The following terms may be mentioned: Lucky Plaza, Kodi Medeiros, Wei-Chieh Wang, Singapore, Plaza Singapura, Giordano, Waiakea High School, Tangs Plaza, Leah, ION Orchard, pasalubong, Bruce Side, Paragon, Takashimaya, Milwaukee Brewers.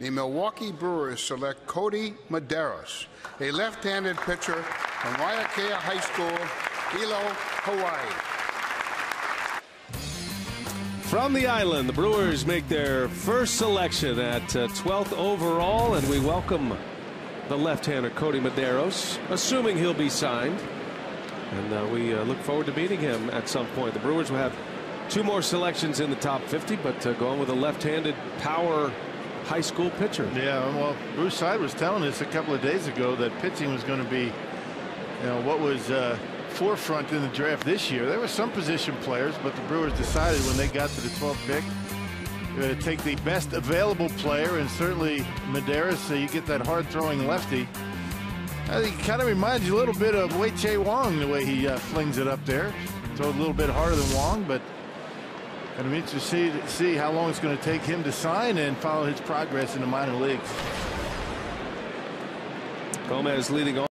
the Milwaukee Brewers select Kodi Medeiros, a left-handed pitcher from Waiakea High School, Hilo, Hawaii. From the island, the Brewers make their first selection at 12th overall, and we welcome the left-hander Kodi Medeiros, assuming he'll be signed. And we look forward to meeting him at some point. The Brewers will have two more selections in the top 50, but going with a left-handed power high school pitcher. Yeah, well, Bruce Side was telling us a couple of days ago that pitching was going to be, you know, what was forefront in the draft this year. There were some position players, but the Brewers decided when they got to the 12th pick to take the best available player, and certainly Medeiros, so you get that hard-throwing lefty. I think it kind of reminds you a little bit of Wei-Chieh Wang, the way he flings it up there. Throw a little bit harder than Wang, but I'm interested to see how long it's going to take him to sign and follow his progress in the minor leagues. Gomez leading on.